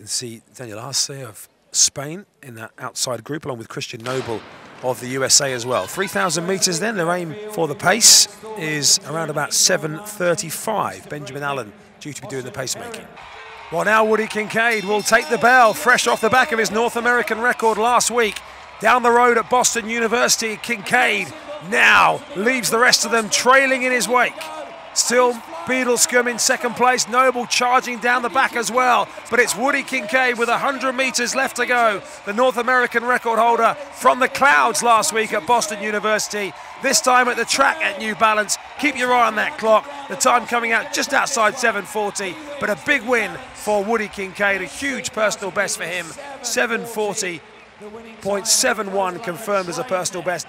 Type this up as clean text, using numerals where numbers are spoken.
can see Daniel Arce of Spain in that outside group, along with Christian Noble of the USA as well. 3,000 meters then, their aim for the pace is around about 7:35. Benjamin Allen due to be doing the pacemaking. Well, now Woody Kincaid will take the bell, fresh off the back of his North American record last week. Down the road at Boston University, Kincaid now leaves the rest of them trailing in his wake. Still Beadlescombe in second place, Noble charging down the back as well, but it's Woody Kincaid with 100 metres left to go, the North American record holder from the clouds last week at Boston University, this time at the track at New Balance. Keep your eye on that clock, the time coming out just outside 7:40, but a big win for Woody Kincaid, a huge personal best for him, 7:40.71 confirmed as a personal best.